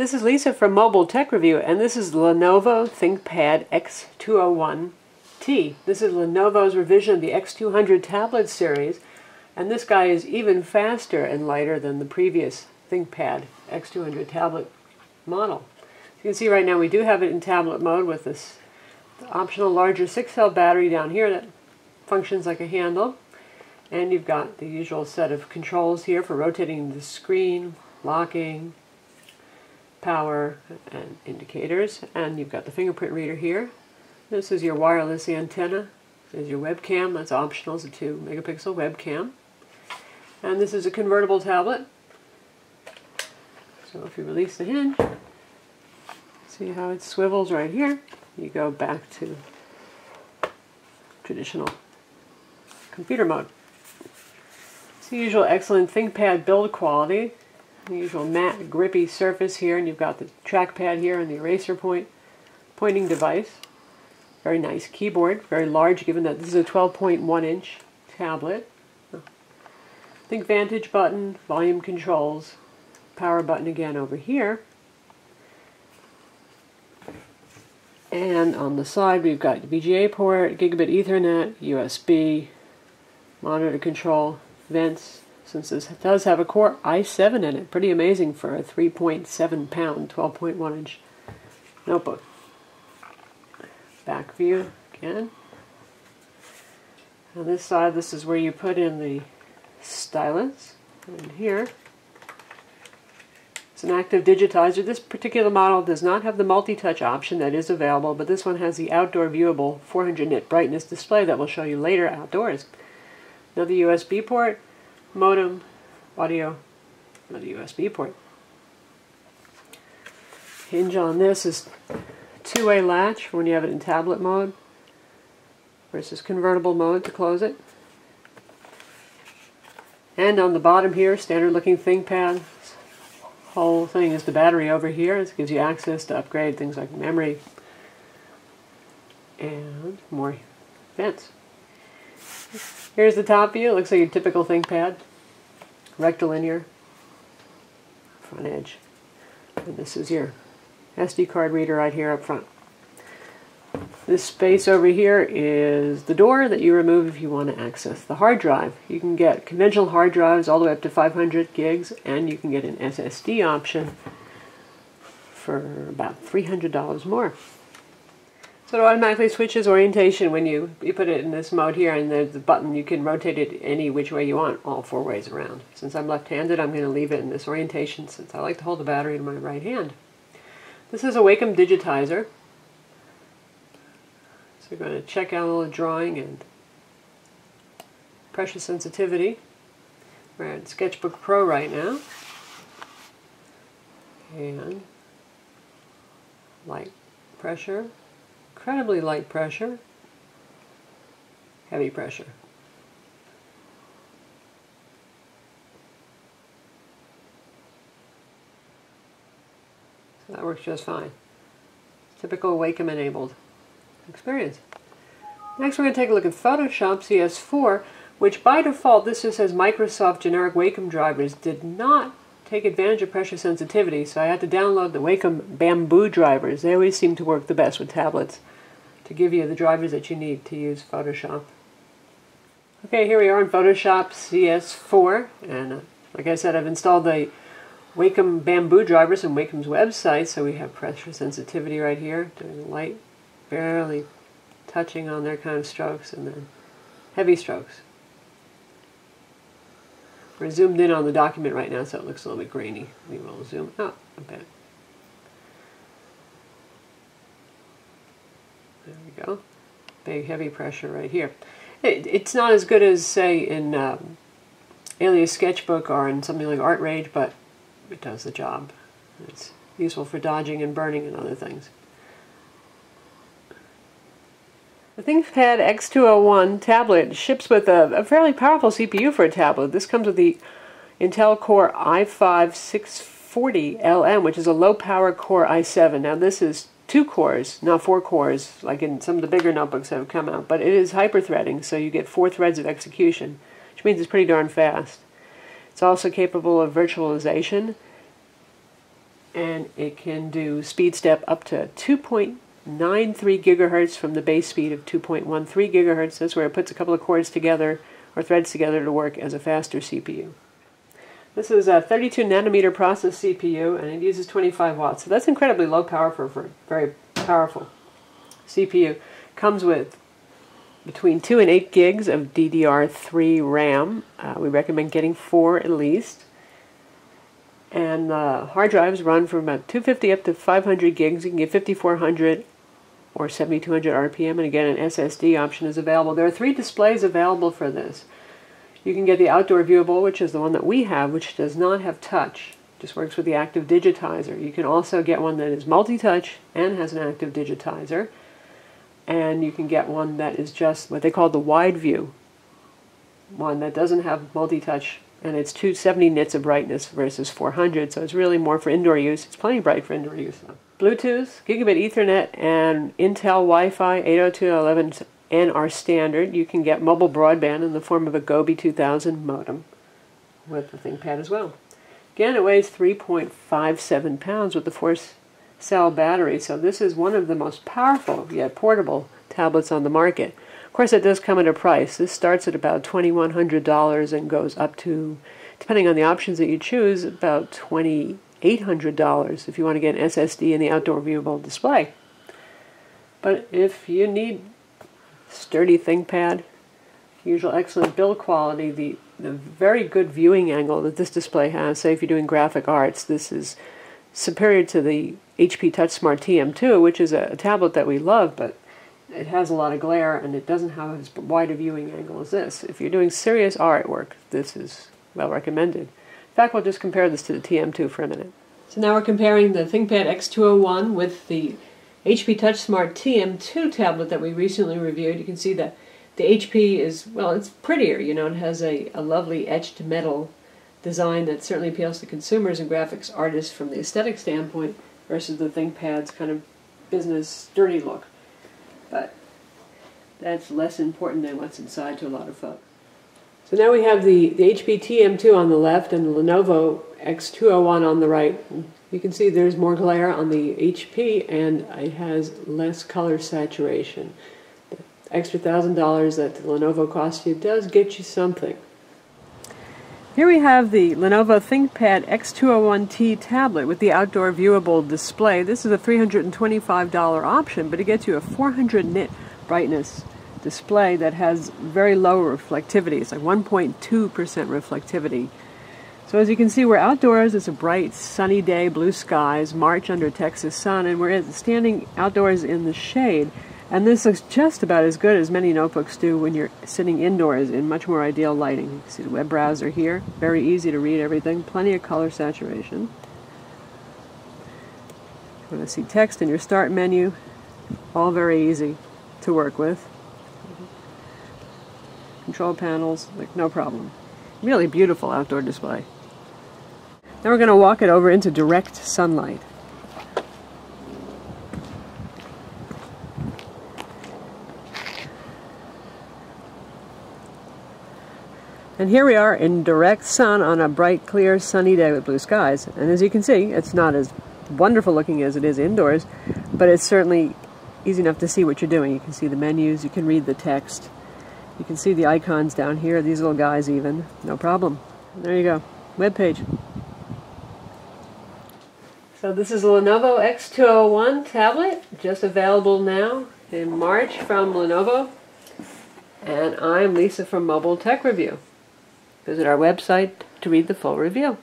This is Lisa from Mobile Tech Review, and this is Lenovo ThinkPad X201T. This is Lenovo's revision of the X200 tablet series, and this guy is even faster and lighter than the previous ThinkPad X200 tablet model. As you can see right now, we do have it in tablet mode with this optional larger 6-cell battery down here that functions like a handle. And you've got the usual set of controls here for rotating the screen, locking, power, and indicators. And you've got the fingerprint reader here. This is your wireless antenna. This is your webcam. That's optional. It's a 2-megapixel webcam. And this is a convertible tablet. So if you release the hinge, see how it swivels right here. You go back to traditional computer mode. It's the usual excellent ThinkPad build quality. The usual matte, grippy surface here, and you've got the trackpad here and the eraser pointing device. Very nice keyboard, very large given that this is a 12.1-inch tablet. ThinkVantage button, volume controls, power button again over here. And on the side we've got VGA port, Gigabit Ethernet, USB, monitor control, vents. Since this does have a Core i7 in it, pretty amazing for a 3.7-pound, 12.1-inch notebook. Back view again. On this side, this is where you put in the stylus. And here, it's an active digitizer. This particular model does not have the multi-touch option that is available, but this one has the outdoor viewable 400 nit brightness display that we'll show you later outdoors. Another USB port. Modem, audio, another USB port. Hinge on this is two-way latch for when you have it in tablet mode versus convertible mode to close it. And on the bottom here, standard looking ThinkPad. Whole thing is the battery over here. This gives you access to upgrade things like memory and more vents. Here's the top view. It looks like your typical ThinkPad. Rectilinear. Front edge. And this is your SD card reader right here up front. This space over here is the door that you remove if you want to access the hard drive. You can get conventional hard drives all the way up to 500 gigs, and you can get an SSD option for about $300 more. So it automatically switches orientation when you put it in this mode here, and there's the button. You can rotate it any which way you want, all four ways around. Since I'm left-handed, I'm going to leave it in this orientation since I like to hold the battery in my right hand. This is a Wacom digitizer. So we're going to check out all the drawing and pressure sensitivity. We're at Sketchbook Pro right now. And light pressure. Incredibly light pressure, heavy pressure. So that works just fine. Typical Wacom enabled experience. Next we're going to take a look at Photoshop CS4, which by default this just says Microsoft generic Wacom drivers did not take advantage of pressure sensitivity, so I had to download the Wacom bamboo drivers. They always seem to work the best with tablets to give you the drivers that you need to use Photoshop. Okay, here we are in Photoshop CS4, and like I said, I've installed the Wacom bamboo drivers from Wacom's website, so we have pressure sensitivity right here, doing the light, barely touching on their kind of strokes, and then heavy strokes. We're zoomed in on the document right now, so it looks a little bit grainy. We will zoom out a bit. There we go. Big heavy pressure right here. It's not as good as, say, in Alias Sketchbook or in something like ArtRage, but it does the job. It's useful for dodging and burning and other things. The ThinkPad X201 tablet ships with a fairly powerful CPU for a tablet. This comes with the Intel Core i5-640LM, which is a low-power Core i7. Now this is 2 cores, not 4 cores, like in some of the bigger notebooks that have come out, but it is hyper-threading, so you get 4 threads of execution, which means it's pretty darn fast. It's also capable of virtualization and it can do speed step up to 2.93 gigahertz from the base speed of 2.13 gigahertz. That's where it puts a couple of cores together or threads together to work as a faster CPU. This is a 32 nanometer process CPU, and it uses 25 watts. So that's incredibly low power for a very powerful CPU. Comes with between 2 and 8 gigs of DDR3 RAM. We recommend getting 4 at least. And hard drives run from about 250 up to 500 gigs. You can get 5400 or 7200 RPM, and again, an SSD option is available. There are 3 displays available for this. You can get the outdoor viewable, which is the one that we have, which does not have touch. It just works with the active digitizer. You can also get one that is multi-touch and has an active digitizer. And you can get one that is just what they call the wide view, one that doesn't have multi-touch, and it's 270 nits of brightness versus 400, so it's really more for indoor use. It's plenty bright for indoor use, though. Bluetooth, Gigabit Ethernet, and Intel Wi-Fi 802.11n are standard. You can get mobile broadband in the form of a Gobi 2000 modem with the ThinkPad as well. Again, it weighs 3.57 pounds with the 4-cell battery, so this is one of the most powerful yet portable tablets on the market. Of course, it does come at a price. This starts at about $2,100 and goes up to, depending on the options that you choose, about $2,800 if you want to get an SSD and the outdoor viewable display. But if you need sturdy ThinkPad, usual excellent build quality, the very good viewing angle that this display has, say if you're doing graphic arts, this is superior to the HP TouchSmart TM2, which is a tablet that we love, but it has a lot of glare and it doesn't have as wide a viewing angle as this. If you're doing serious artwork, this is well recommended. In fact, we'll just compare this to the TM2 for a minute. So now we're comparing the ThinkPad X201 with the HP TouchSmart TM2 tablet that we recently reviewed. You can see that the HP is, well, it's prettier, you know, it has a lovely etched metal design that certainly appeals to consumers and graphics artists from the aesthetic standpoint versus the ThinkPad's kind of business, dirty look. But that's less important than what's inside to a lot of folks. So now we have the HP TM2 on the left and the Lenovo X201 on the right. You can see there's more glare on the HP and it has less color saturation. The extra $1,000 that the Lenovo costs you does get you something. Here we have the Lenovo ThinkPad X201T tablet with the outdoor viewable display. This is a $325 option, but it gets you a 400 nit brightness display that has very low reflectivity. It's like 1.2% reflectivity. So as you can see, we're outdoors. It's a bright, sunny day, blue skies, March under Texas sun, and we're standing outdoors in the shade. And this looks just about as good as many notebooks do when you're sitting indoors in much more ideal lighting. You can see the web browser here, very easy to read everything, plenty of color saturation. If you want to see text in your start menu, all very easy to work with. Control panels, like no problem. Really beautiful outdoor display. Now we're going to walk it over into direct sunlight. And here we are in direct sun on a bright, clear, sunny day with blue skies. And as you can see, it's not as wonderful looking as it is indoors, but it's certainly easy enough to see what you're doing. You can see the menus, you can read the text, you can see the icons down here, these little guys even, no problem. There you go, web page. So this is a Lenovo X201 tablet, just available now in March from Lenovo. And I'm Lisa from Mobile Tech Review. Visit our website to read the full review.